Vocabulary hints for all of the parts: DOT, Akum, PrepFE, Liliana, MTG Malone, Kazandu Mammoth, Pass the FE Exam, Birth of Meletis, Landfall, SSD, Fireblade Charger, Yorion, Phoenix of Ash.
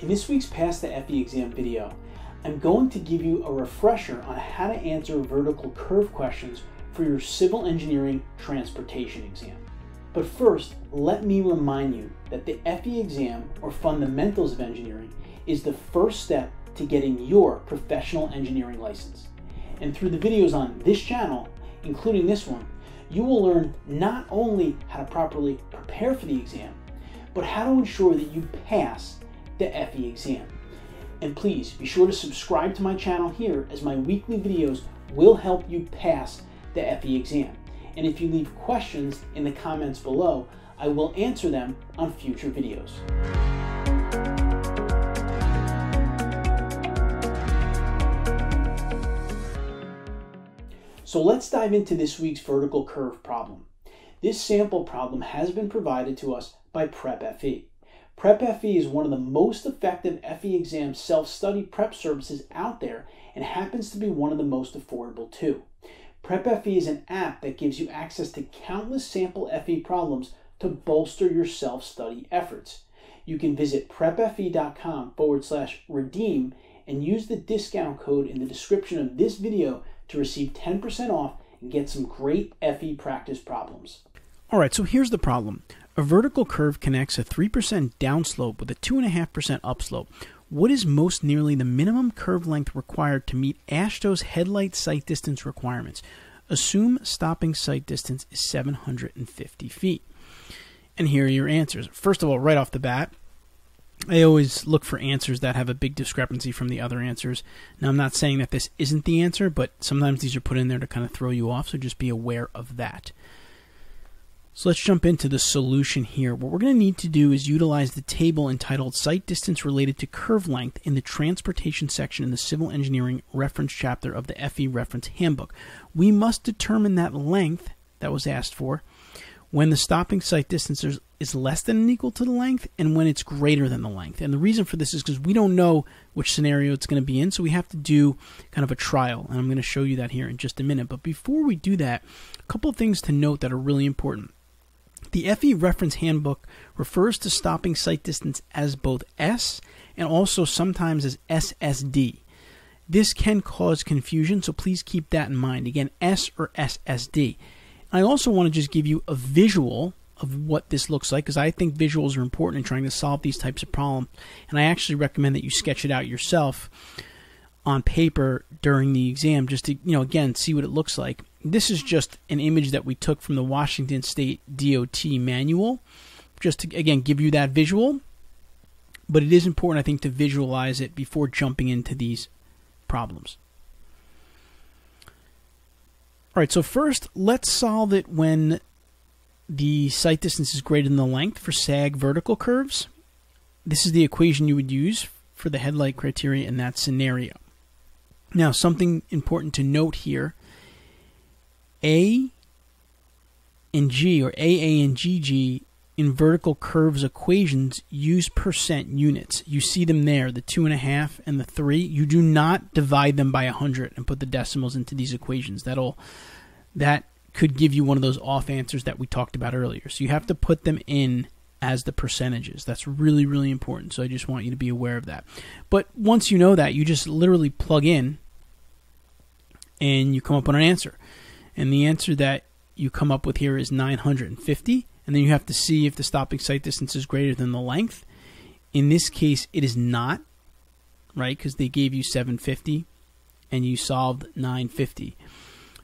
In this week's Pass the FE Exam video, I'm going to give you a refresher on how to answer vertical curve questions for your civil engineering transportation exam. But first, let me remind you that the FE exam, or Fundamentals of Engineering, is the first step to getting your professional engineering license. And through the videos on this channel, including this one, you will learn not only how to properly prepare for the exam, but how to ensure that you pass the FE exam. And please be sure to subscribe to my channel here, as my weekly videos will help you pass the FE exam. And if you leave questions in the comments below, I will answer them on future videos. So let's dive into this week's vertical curve problem. This sample problem has been provided to us by PrepFE. PrepFE is one of the most effective FE exam self-study prep services out there, and happens to be one of the most affordable too. PrepFE is an app that gives you access to countless sample FE problems to bolster your self-study efforts. You can visit prepfe.com/redeem and use the discount code in the description of this video to receive 10% off and get some great FE practice problems. All right, so here's the problem. A vertical curve connects a 3% downslope with a 2.5% upslope. What is most nearly the minimum curve length required to meet AASHTO's headlight sight distance requirements? Assume stopping sight distance is 750 feet. And here are your answers. First of all, right off the bat, I always look for answers that have a big discrepancy from the other answers. Now, I'm not saying that this isn't the answer, but sometimes these are put in there to kind of throw you off, so just be aware of that. So let's jump into the solution here. What we're going to need to do is utilize the table entitled Sight Distance Related to Curve Length in the Transportation section in the Civil Engineering Reference Chapter of the FE Reference Handbook. We must determine that length that was asked for when the stopping sight distance is less than and equal to the length, and when it's greater than the length. And the reason for this is because we don't know which scenario it's going to be in, so we have to do kind of a trial, and I'm going to show you that here in just a minute. But before we do that, a couple of things to note that are really important. The FE Reference Handbook refers to stopping sight distance as both S and also sometimes as SSD. This can cause confusion, so please keep that in mind. Again, S or SSD. I also want to just give you a visual of what this looks like, because I think visuals are important in trying to solve these types of problems, and I actually recommend that you sketch it out yourself on paper during the exam, just to, again, see what it looks like. This is just an image that we took from the Washington State DOT manual, just to, again, give you that visual. But it is important, I think, to visualize it before jumping into these problems. All right, so first, let's solve it when the sight distance is greater than the length for sag vertical curves. This is the equation you would use for the headlight criteria in that scenario. Now, something important to note here. A and G, or AA and GG, in vertical curves equations use percent units. You see them there, the 2.5 and the 3. You do not divide them by 100 and put the decimals into these equations. That could give you one of those off answers that we talked about earlier. So you have to put them in as the percentages. That's really, really important. So I just want you to be aware of that. But once you know that, you just literally plug in and you come up with an answer. And the answer that you come up with here is 950. And then you have to see if the stopping sight distance is greater than the length. In this case, it is not, right? Because they gave you 750 and you solved 950.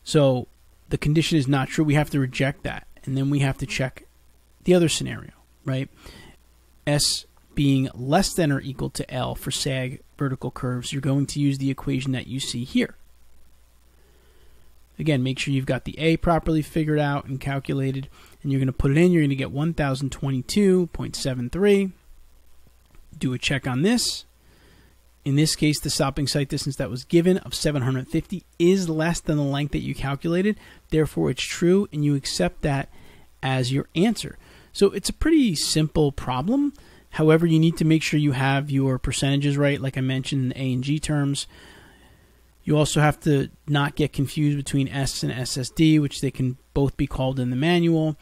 So the condition is not true. We have to reject that. And then we have to check the other scenario, right? S being less than or equal to L for sag vertical curves, you're going to use the equation that you see here. Again, make sure you've got the A properly figured out and calculated, and you're going to put it in. You're going to get 1022.73. Do a check on this. In this case, the stopping sight distance that was given of 750 is less than the length that you calculated. Therefore, it's true, and you accept that as your answer. So it's a pretty simple problem. However, you need to make sure you have your percentages right, like I mentioned in the A and G terms. You also have to not get confused between S and SSD, which they can both be called in the manual.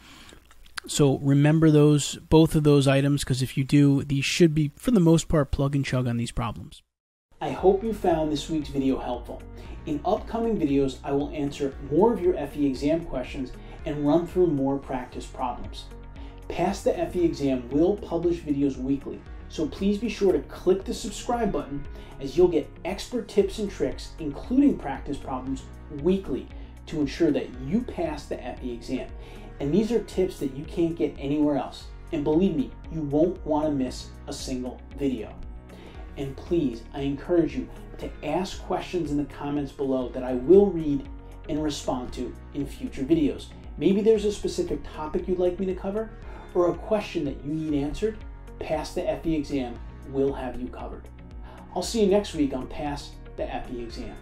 So remember those, both of those items, because if you do, these should be, for the most part, plug and chug on these problems. I hope you found this week's video helpful. In upcoming videos, I will answer more of your FE exam questions and run through more practice problems. Pass the FE Exam will publish videos weekly, so please be sure to click the subscribe button, as you'll get expert tips and tricks, including practice problems, weekly to ensure that you pass the FE Exam. And these are tips that you can't get anywhere else. And believe me, you won't want to miss a single video. And please, I encourage you to ask questions in the comments below that I will read and respond to in future videos. Maybe there's a specific topic you'd like me to cover, or a question that you need answered. Pass the FE Exam will have you covered. I'll see you next week on Pass the FE Exam.